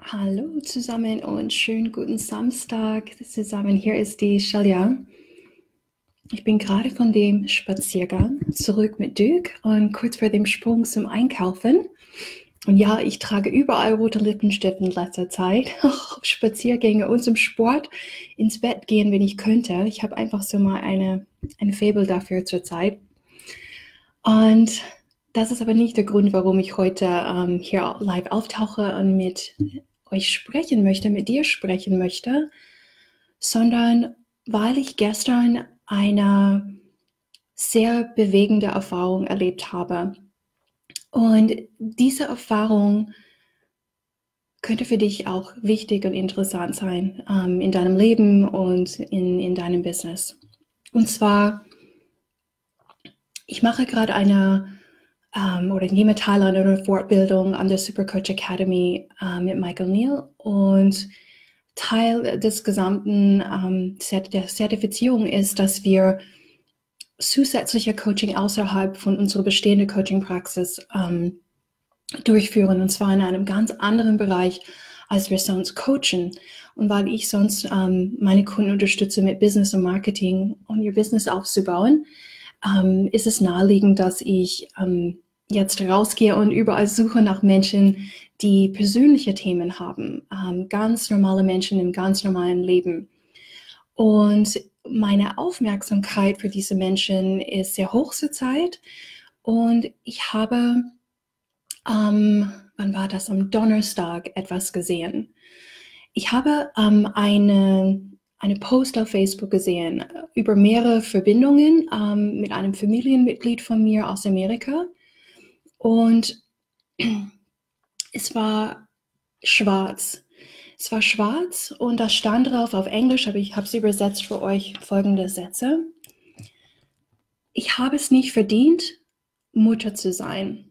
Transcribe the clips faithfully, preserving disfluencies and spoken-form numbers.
Hallo zusammen und schönen guten Samstag zusammen. Hier ist die Shailia. Ich bin gerade von dem Spaziergang zurück mit Dirk und kurz vor dem Sprung zum Einkaufen. Und ja, ich trage überall rote Lippenstift in letzter Zeit. Auch Spaziergänge und zum Sport, ins Bett gehen, wenn ich könnte. Ich habe einfach so mal eine, eine Faible dafür zurzeit. Und das ist aber nicht der Grund, warum ich heute ähm, hier live auftauche und mit euch sprechen möchte, mit dir sprechen möchte, sondern weil ich gestern eine sehr bewegende Erfahrung erlebt habe. Und diese Erfahrung könnte für dich auch wichtig und interessant sein ähm, in deinem Leben und in, in deinem Business. Und zwar, ich mache gerade eine, ähm, oder nehme teil an einer Fortbildung an der Super Coach Academy äh, mit Michael Neill und Teil des gesamten ähm, der Zertifizierung ist, dass wir zusätzliche Coaching außerhalb von unserer bestehenden Coaching-Praxis ähm, durchführen, und zwar in einem ganz anderen Bereich, als wir sonst coachen. Und weil ich sonst ähm, meine Kunden unterstütze mit Business und Marketing, um ihr Business aufzubauen, ähm, ist es naheliegend, dass ich ähm, jetzt rausgehe und überall suche nach Menschen, die persönliche Themen haben, ähm, ganz normale Menschen im ganz normalen Leben. Und meine Aufmerksamkeit für diese Menschen ist sehr hoch zur Zeit. Und ich habe, ähm, wann war das? Am Donnerstag etwas gesehen. Ich habe ähm, eine, eine Post auf Facebook gesehen über mehrere Verbindungen ähm, mit einem Familienmitglied von mir aus Amerika. Und es war schwarz. Es war schwarz und da stand drauf auf Englisch, aber ich habe es übersetzt für euch, folgende Sätze. Ich habe es nicht verdient, Mutter zu sein.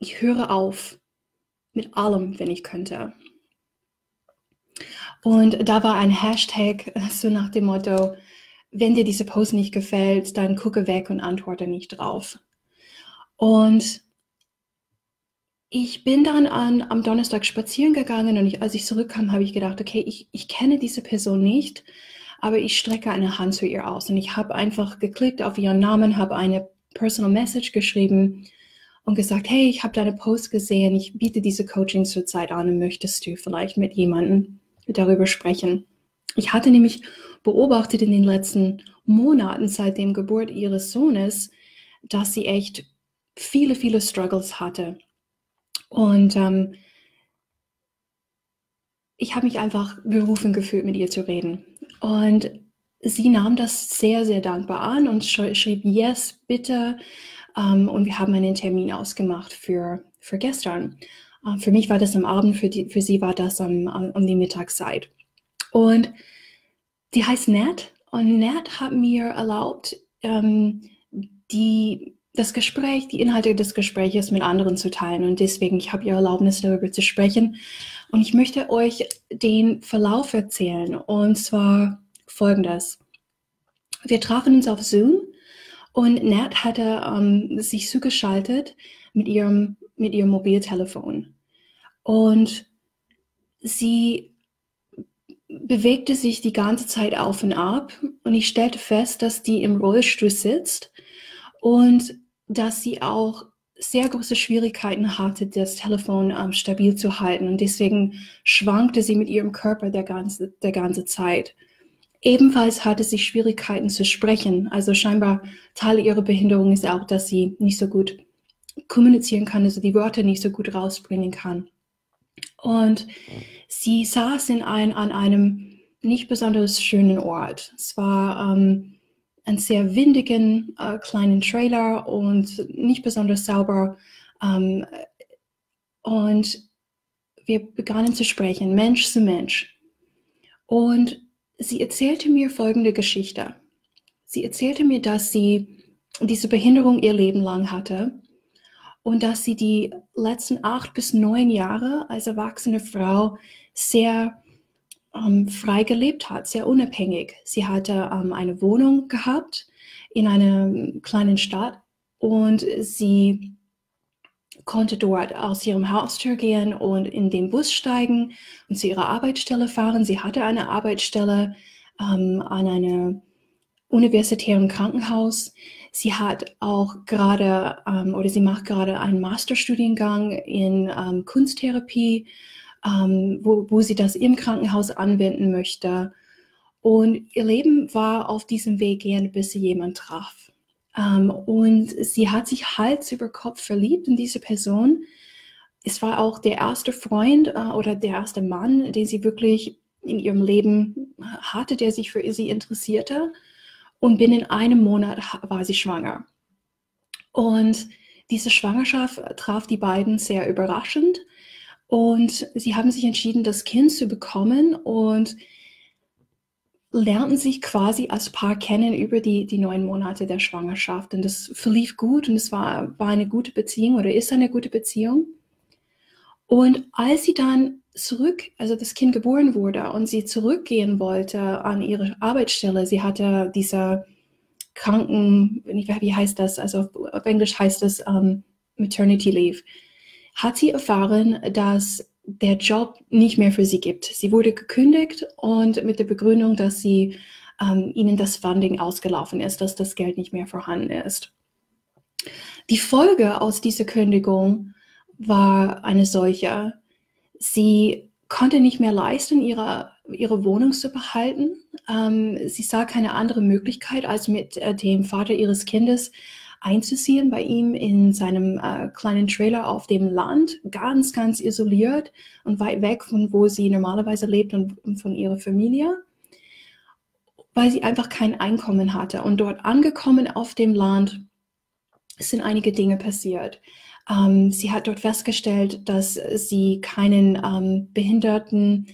Ich höre auf mit allem, wenn ich könnte. Und da war ein Hashtag so nach dem Motto, wenn dir diese Post nicht gefällt, dann gucke weg und antworte nicht drauf. Und ich bin dann an, am Donnerstag spazieren gegangen und ich, als ich zurückkam, habe ich gedacht, okay, ich, ich kenne diese Person nicht, aber ich strecke eine Hand zu ihr aus. Und ich habe einfach geklickt auf ihren Namen, habe eine Personal Message geschrieben und gesagt, hey, ich habe deine Post gesehen, ich biete diese Coaching zurzeit an und möchtest du vielleicht mit jemandem darüber sprechen? Ich hatte nämlich beobachtet in den letzten Monaten seit der Geburt ihres Sohnes, dass sie echt viele, viele Struggles hatte. Und ähm, ich habe mich einfach berufen gefühlt, mit ihr zu reden. Und sie nahm das sehr, sehr dankbar an und sch schrieb, yes, bitte. Ähm, und wir haben einen Termin ausgemacht für, für gestern. Ähm, für mich war das am Abend, für, die, für sie war das um, um, um die Mittagszeit. Und die heißt Nat. Und Nat hat mir erlaubt, ähm, die... das Gespräch, die Inhalte des Gesprächs mit anderen zu teilen, und deswegen, ich habe ihr Erlaubnis, darüber zu sprechen, und ich möchte euch den Verlauf erzählen, und zwar folgendes. Wir trafen uns auf Zoom und Nat hatte ähm, sich zugeschaltet mit ihrem, mit ihrem Mobiltelefon, und sie bewegte sich die ganze Zeit auf und ab, und ich stellte fest, dass die im Rollstuhl sitzt und dass sie auch sehr große Schwierigkeiten hatte, das Telefon ähm, stabil zu halten. Und deswegen schwankte sie mit ihrem Körper der ganze, der ganze Zeit. Ebenfalls hatte sie Schwierigkeiten zu sprechen. Also scheinbar Teil ihrer Behinderung ist auch, dass sie nicht so gut kommunizieren kann, also die Wörter nicht so gut rausbringen kann. Und sie saß in ein, an einem nicht besonders schönen Ort. Es war ähm, einen sehr windigen äh, kleinen Trailer und nicht besonders sauber. Ähm, und wir begannen zu sprechen, Mensch zu Mensch. Und sie erzählte mir folgende Geschichte. Sie erzählte mir, dass sie diese Behinderung ihr Leben lang hatte und dass sie die letzten acht bis neun Jahre als erwachsene Frau sehr Um, frei gelebt hat, sehr unabhängig. Sie hatte um, eine Wohnung gehabt in einer kleinen Stadt, und sie konnte dort aus ihrem Haustür gehen und in den Bus steigen und zu ihrer Arbeitsstelle fahren. Sie hatte eine Arbeitsstelle ähm, an einem universitären Krankenhaus. Sie hat auch gerade ähm, oder sie macht gerade einen Masterstudiengang in ähm, Kunsttherapie, ähm, wo, wo sie das im Krankenhaus anwenden möchte. Und ihr Leben war auf diesem Weg gehend, bis sie jemanden traf. Um, und sie hat sich Hals über Kopf verliebt in diese Person. Es war auch der erste Freund uh, oder der erste Mann, den sie wirklich in ihrem Leben hatte, der sich für sie interessierte. Und binnen einem Monat war sie schwanger. Und diese Schwangerschaft traf die beiden sehr überraschend. Und sie haben sich entschieden, das Kind zu bekommen und lernten sich quasi als Paar kennen über die, die neun Monate der Schwangerschaft. Und das verlief gut und es war, war eine gute Beziehung oder ist eine gute Beziehung. Und als sie dann zurück, also das Kind geboren wurde und sie zurückgehen wollte an ihre Arbeitsstelle, sie hatte diese Kranken, wie heißt das, also auf Englisch heißt das um, Maternity Leave, hat sie erfahren, dass der Job nicht mehr für sie gibt. Sie wurde gekündigt und mit der Begründung, dass sie ähm, ihnen das Funding ausgelaufen ist, dass das Geld nicht mehr vorhanden ist. Die Folge aus dieser Kündigung war eine solche. Sie konnte nicht mehr leisten, ihre, ihre Wohnung zu behalten. Ähm, sie sah keine andere Möglichkeit, als mit äh, dem Vater ihres Kindes einzuziehen bei ihm in seinem äh, kleinen Trailer auf dem Land, ganz, ganz isoliert und weit weg von wo sie normalerweise lebt und, und von ihrer Familie, weil sie einfach kein Einkommen hatte. Und dort angekommen auf dem Land sind einige Dinge passiert. Ähm, sie hat dort festgestellt, dass sie keinen ähm, behinderten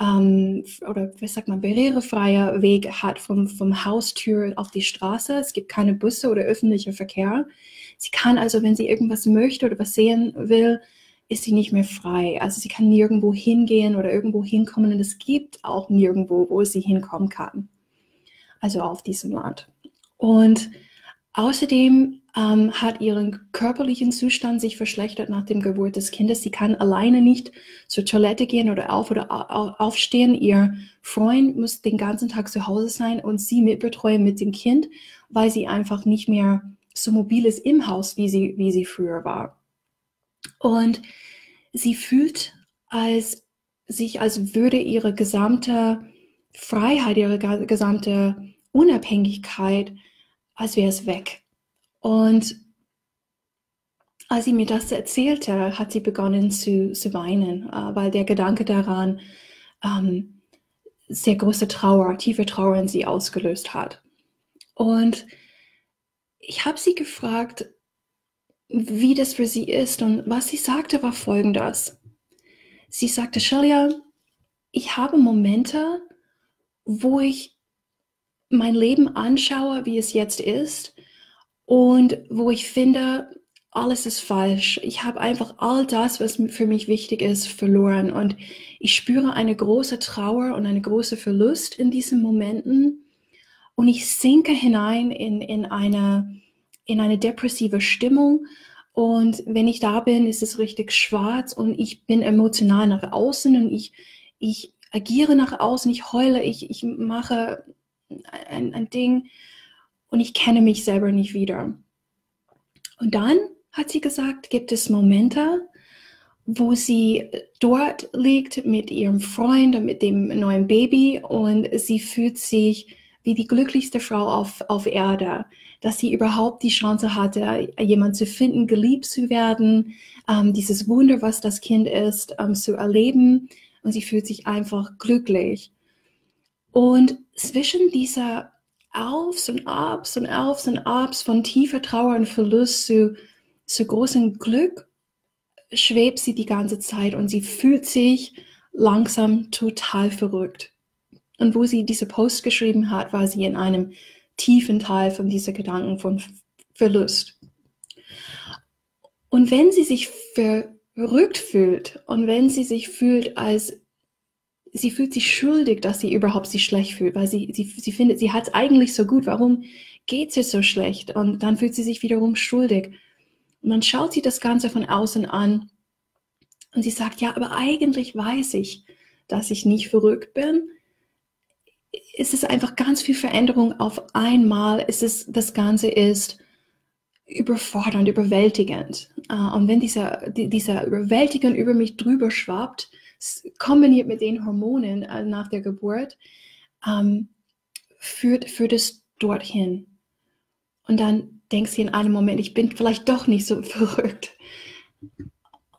Ähm, oder wie sagt man, barrierefreier Weg hat vom, vom Haustür auf die Straße. Es gibt keine Busse oder öffentlicher Verkehr. Sie kann also, wenn sie irgendwas möchte oder was sehen will, ist sie nicht mehr frei. Also sie kann nirgendwo hingehen oder irgendwo hinkommen und es gibt auch nirgendwo, wo sie hinkommen kann. Also auf diesem Land. Und außerdem ähm, hat ihren körperlichen Zustand sich verschlechtert nach dem Geburt des Kindes. Sie kann alleine nicht zur Toilette gehen oder auf oder aufstehen. Ihr Freund muss den ganzen Tag zu Hause sein und sie mitbetreuen mit dem Kind, weil sie einfach nicht mehr so mobil ist im Haus, wie sie, wie sie früher war. Und sie fühlt als, sich, als würde ihre gesamte Freiheit, ihre gesamte Unabhängigkeit, als wäre es weg. Und als sie mir das erzählte, hat sie begonnen zu, zu weinen, weil der Gedanke daran ähm, sehr große Trauer, tiefe Trauer in sie ausgelöst hat. Und ich habe sie gefragt, wie das für sie ist. Und was sie sagte, war Folgendes. Sie sagte, Shailia, ich habe Momente, wo ich mein Leben anschaue, wie es jetzt ist und wo ich finde, alles ist falsch. Ich habe einfach all das, was für mich wichtig ist, verloren und ich spüre eine große Trauer und eine große Verlust in diesen Momenten und ich sinke hinein in, in, eine, in eine depressive Stimmung und wenn ich da bin, ist es richtig schwarz und ich bin emotional nach außen und ich, ich agiere nach außen, ich heule, ich, ich mache Ein, ein Ding und ich kenne mich selber nicht wieder. Und dann hat sie gesagt, gibt es Momente, wo sie dort liegt mit ihrem Freund und mit dem neuen Baby und sie fühlt sich wie die glücklichste Frau auf, auf Erde, dass sie überhaupt die Chance hatte, jemanden zu finden, geliebt zu werden, ähm, dieses Wunder, was das Kind ist, ähm, zu erleben und sie fühlt sich einfach glücklich. Und zwischen dieser Aufs und Abs und Aufs und Abs von tiefer Trauer und Verlust zu, zu großem Glück schwebt sie die ganze Zeit und sie fühlt sich langsam total verrückt. Und wo sie diese Post geschrieben hat, war sie in einem tiefen Tal von diesen Gedanken von Verlust. Und wenn sie sich verrückt fühlt und wenn sie sich fühlt als sie fühlt sich schuldig, dass sie überhaupt sich schlecht fühlt, weil sie, sie, sie findet, sie hat es eigentlich so gut. Warum geht es ihr so schlecht? Und dann fühlt sie sich wiederum schuldig. Und man schaut sich das Ganze von außen an und sie sagt, ja, aber eigentlich weiß ich, dass ich nicht verrückt bin. Es ist einfach ganz viel Veränderung auf einmal. Es ist, das Ganze ist überfordernd, überwältigend. Und wenn dieser, dieser Überwältigung über mich drüber schwappt, kombiniert mit den Hormonen nach der Geburt, ähm, führt, führt es dorthin. Und dann denkst du in einem Moment, ich bin vielleicht doch nicht so verrückt.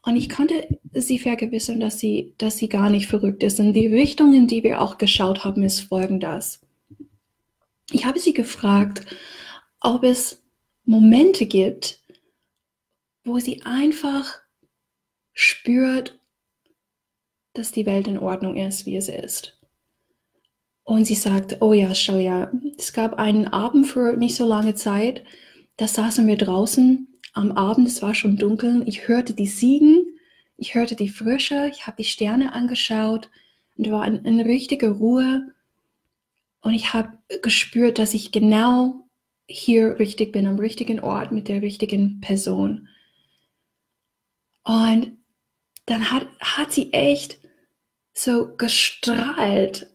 Und ich konnte sie vergewissern, dass sie, dass sie gar nicht verrückt ist. Und die Richtung, in die wir auch geschaut haben, ist folgendes. Ich habe sie gefragt, ob es Momente gibt, wo sie einfach spürt, dass die Welt in Ordnung ist, wie es ist. Und sie sagt, oh ja, schau ja, es gab einen Abend für nicht so lange Zeit, da saßen wir draußen am Abend, es war schon dunkel, ich hörte die Siegen, ich hörte die Frische, ich habe die Sterne angeschaut und war in, in richtiger Ruhe und ich habe gespürt, dass ich genau hier richtig bin, am richtigen Ort mit der richtigen Person. Und dann hat, hat sie echt so gestrahlt,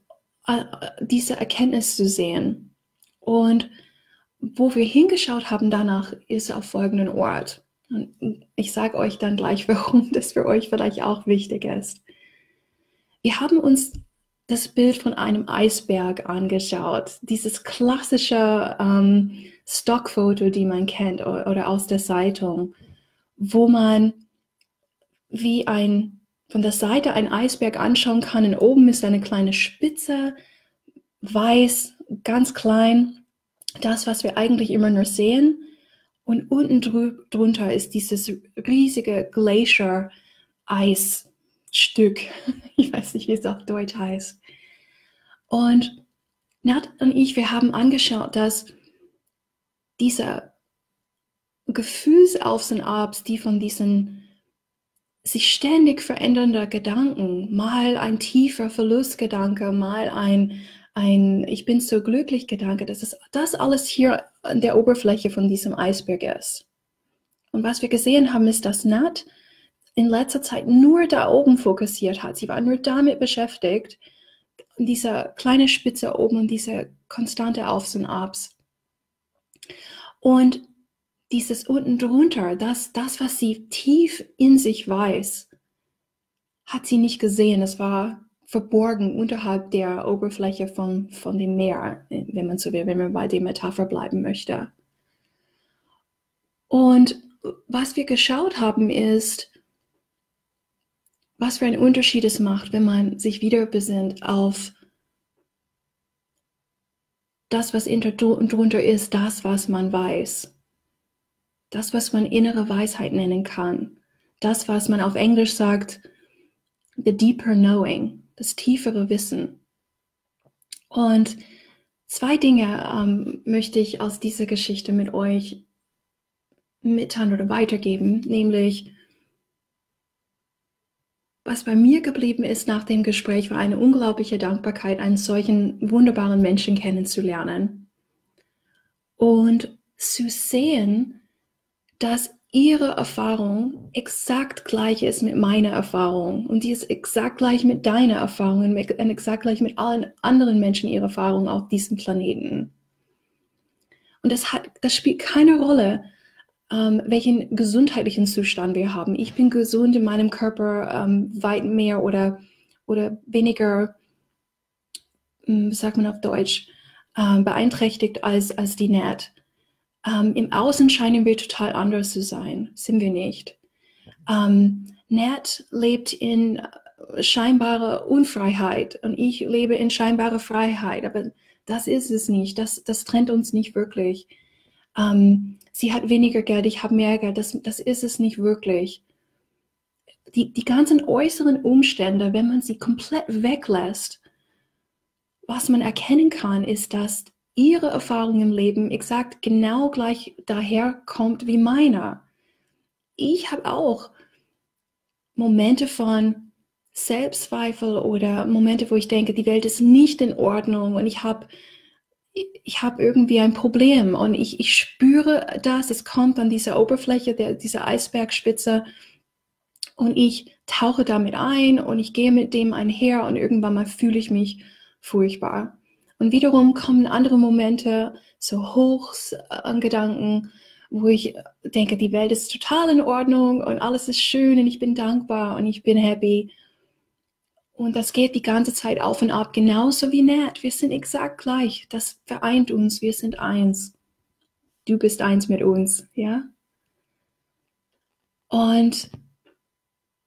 diese Erkenntnis zu sehen. Und wo wir hingeschaut haben danach, ist auf folgenden Ort. Und ich sage euch dann gleich, warum das für euch vielleicht auch wichtig ist. Wir haben uns das Bild von einem Eisberg angeschaut. Dieses klassische ähm, Stockfoto, die man kennt oder aus der Zeitung, wo man wie ein von der Seite einen Eisberg anschauen kann und oben ist eine kleine Spitze, weiß, ganz klein, das, was wir eigentlich immer nur sehen. Und unten drunter ist dieses riesige Glacier-Eisstück. Ich weiß nicht, wie es auf Deutsch heißt. Und Nat und ich, wir haben angeschaut, dass diese Gefühlsaufs und Abs, die von diesen sich ständig verändernde Gedanken, mal ein tiefer Verlustgedanke, mal ein, ein Ich bin so glücklich Gedanke, dass es, das alles hier an der Oberfläche von diesem Eisberg ist. Und was wir gesehen haben, ist, dass Nat in letzter Zeit nur da oben fokussiert hat. Sie war nur damit beschäftigt, diese kleine Spitze oben und diese konstante Aufs und Abs. Und dieses unten drunter, das, das, was sie tief in sich weiß, hat sie nicht gesehen. Es war verborgen unterhalb der Oberfläche von, von dem Meer, wenn man so will, wenn man bei der Metapher bleiben möchte. Und was wir geschaut haben, ist, was für einen Unterschied es macht, wenn man sich wieder besinnt auf das, was unter drunter ist, das, was man weiß. Das, was man innere Weisheit nennen kann. Das, was man auf Englisch sagt, the deeper knowing, das tiefere Wissen. Und zwei Dinge ähm, möchte ich aus dieser Geschichte mit euch mitteilen oder weitergeben, nämlich, was bei mir geblieben ist nach dem Gespräch, war eine unglaubliche Dankbarkeit, einen solchen wunderbaren Menschen kennenzulernen. Und zu sehen, dass ihre Erfahrung exakt gleich ist mit meiner Erfahrung und die ist exakt gleich mit deiner Erfahrung und exakt gleich mit allen anderen Menschen ihre Erfahrung auf diesem Planeten. Und das, hat, das spielt keine Rolle, ähm, welchen gesundheitlichen Zustand wir haben. Ich bin gesund in meinem Körper, ähm, weit mehr oder, oder weniger, wie sagt man auf Deutsch, ähm, beeinträchtigt als, als die Nat. Um, im Außen scheinen wir total anders zu sein, sind wir nicht. Um, Nat lebt in scheinbarer Unfreiheit und ich lebe in scheinbarer Freiheit, aber das ist es nicht, das, das trennt uns nicht wirklich. Um, sie hat weniger Geld, ich habe mehr Geld, das, das ist es nicht wirklich. Die, die ganzen äußeren Umstände, wenn man sie komplett weglässt, was man erkennen kann, ist, dass ihre Erfahrung im Leben exakt genau gleich daher kommt wie meiner. Ich habe auch Momente von Selbstzweifel oder Momente, wo ich denke, die Welt ist nicht in Ordnung und ich habe ich habe irgendwie ein Problem und ich, ich spüre das, es kommt an dieser Oberfläche, der, dieser Eisbergspitze und ich tauche damit ein und ich gehe mit dem einher und irgendwann mal fühle ich mich furchtbar. Und wiederum kommen andere Momente, so Hochs an Gedanken, wo ich denke, die Welt ist total in Ordnung und alles ist schön und ich bin dankbar und ich bin happy. Und das geht die ganze Zeit auf und ab, genauso wie Nat. Wir sind exakt gleich. Das vereint uns. Wir sind eins. Du bist eins mit uns, ja? Und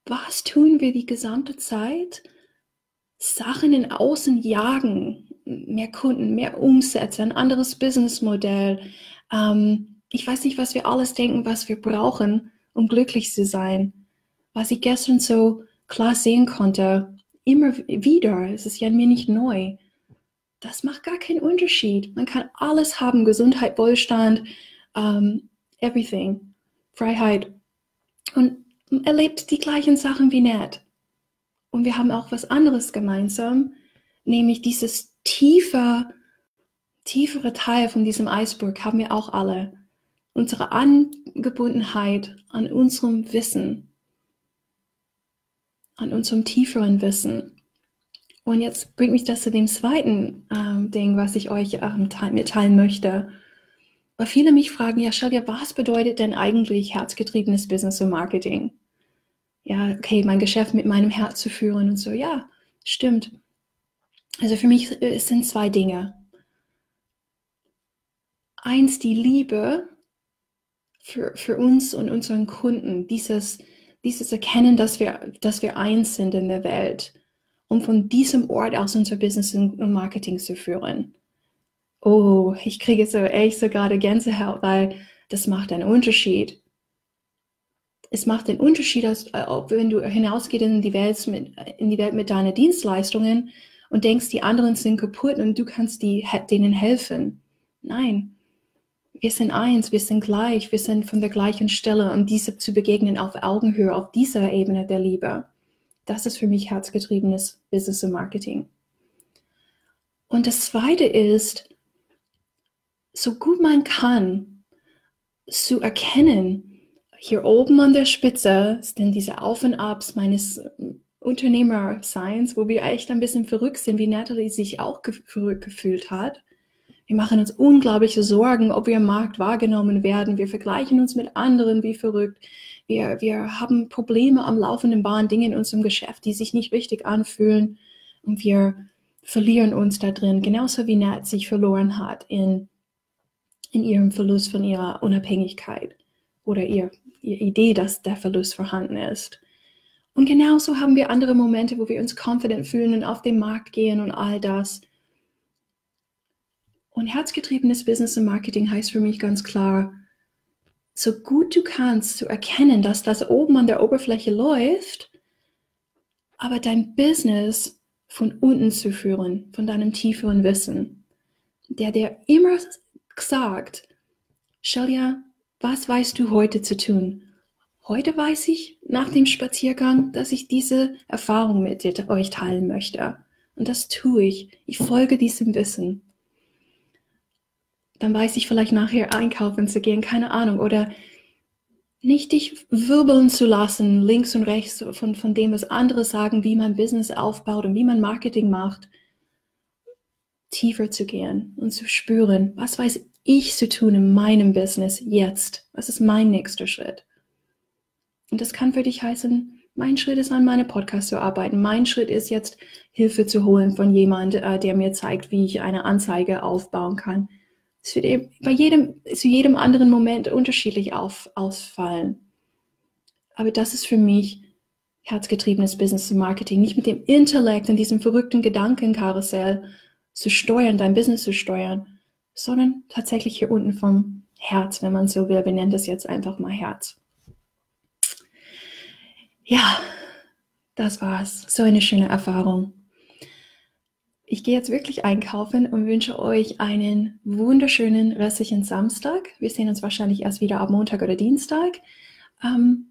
was tun wir die gesamte Zeit? Sachen in Außen jagen. Mehr Kunden, mehr Umsätze, ein anderes Businessmodell. Ähm, ich weiß nicht, was wir alles denken, was wir brauchen, um glücklich zu sein. Was ich gestern so klar sehen konnte, immer wieder, es ist ja mir nicht neu, das macht gar keinen Unterschied. Man kann alles haben, Gesundheit, Wohlstand, um, everything, Freiheit und erlebt die gleichen Sachen wie Nat. Und wir haben auch was anderes gemeinsam, nämlich dieses tiefe, tiefere Teil von diesem Eisberg haben wir auch alle. Unsere Angebundenheit an unserem Wissen, an unserem tieferen Wissen. Und jetzt bringt mich das zu dem zweiten ähm, Ding, was ich euch ähm, mitteilen möchte. Weil viele mich fragen, ja Shailia, was bedeutet denn eigentlich herzgetriebenes Business und Marketing? Ja, okay, mein Geschäft mit meinem Herz zu führen und so. Ja, stimmt. Also für mich es sind zwei Dinge. Eins, die Liebe für, für uns und unseren Kunden, dieses Dieses Erkennen, dass wir, dass wir eins sind in der Welt, um von diesem Ort aus unser Business und Marketing zu führen. Oh, ich kriege so echt so gerade Gänsehaut, weil das macht einen Unterschied. Es macht den Unterschied, als, ob wenn du hinausgehst in die Welt mit, in die Welt mit deinen Dienstleistungen und denkst, die anderen sind kaputt und du kannst die, denen helfen. Nein. Wir sind eins, wir sind gleich, wir sind von der gleichen Stelle, um diese zu begegnen auf Augenhöhe, auf dieser Ebene der Liebe. Das ist für mich herzgetriebenes Business und Marketing. Und das Zweite ist, so gut man kann, zu erkennen, hier oben an der Spitze sind diese Auf und Abs meines Unternehmerseins, wo wir echt ein bisschen verrückt sind, wie Natalie sich auch verrückt gefühlt hat. Wir machen uns unglaubliche Sorgen, ob wir im Markt wahrgenommen werden. Wir vergleichen uns mit anderen wie verrückt. Wir, wir haben Probleme am laufenden Band, Dinge in unserem Geschäft, die sich nicht richtig anfühlen. Und wir verlieren uns da drin, genauso wie Nat sich verloren hat in, in ihrem Verlust von ihrer Unabhängigkeit oder ihr, ihre Idee, dass der Verlust vorhanden ist. Und genauso haben wir andere Momente, wo wir uns confident fühlen und auf den Markt gehen und all das. Und herzgetriebenes Business und Marketing heißt für mich ganz klar, so gut du kannst, zu erkennen, dass das oben an der Oberfläche läuft, aber dein Business von unten zu führen, von deinem tieferen Wissen, der dir immer sagt, Shailia, was weißt du heute zu tun? Heute weiß ich nach dem Spaziergang, dass ich diese Erfahrung mit dir, euch teilen möchte. Und das tue ich. Ich folge diesem Wissen. Dann weiß ich vielleicht nachher einkaufen zu gehen, keine Ahnung. Oder nicht dich wirbeln zu lassen, links und rechts von, von dem, was andere sagen, wie man Business aufbaut und wie man Marketing macht. Tiefer zu gehen und zu spüren, was weiß ich zu tun in meinem Business jetzt? Was ist mein nächster Schritt? Und das kann für dich heißen, mein Schritt ist, an meinem Podcast zu arbeiten. Mein Schritt ist jetzt, Hilfe zu holen von jemandem, der mir zeigt, wie ich eine Anzeige aufbauen kann. Es wird eben bei jedem, zu jedem anderen Moment unterschiedlich auf, ausfallen. Aber das ist für mich herzgetriebenes Business und Marketing. Nicht mit dem Intellekt und diesem verrückten Gedankenkarussell zu steuern, dein Business zu steuern, sondern tatsächlich hier unten vom Herz, wenn man so will. Wir nennen das jetzt einfach mal Herz. Ja, das war's. So eine schöne Erfahrung. Ich gehe jetzt wirklich einkaufen und wünsche euch einen wunderschönen restlichen Samstag. Wir sehen uns wahrscheinlich erst wieder ab Montag oder Dienstag. Ähm,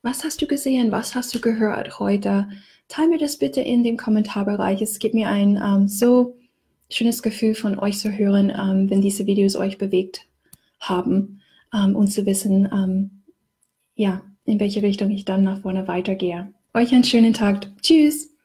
was hast du gesehen? Was hast du gehört heute? Teil mir das bitte in dem Kommentarbereich. Es gibt mir ein ähm, so schönes Gefühl von euch zu hören, ähm, wenn diese Videos euch bewegt haben, ähm, und zu wissen, ähm, ja, in welche Richtung ich dann nach vorne weitergehe. Euch einen schönen Tag. Tschüss!